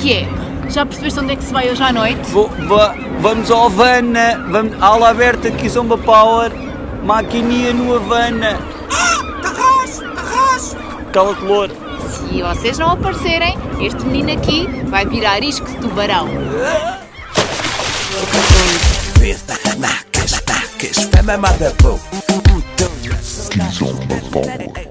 que é? Já percebeste onde é que se vai hoje à noite? Vamos ao Havana, vamos à aula aberta de Kizomba Power, maquininha no Havana. Tarras! Cala calor. Se vocês não aparecerem, este menino aqui vai virar isco de tubarão. Kizomba Power.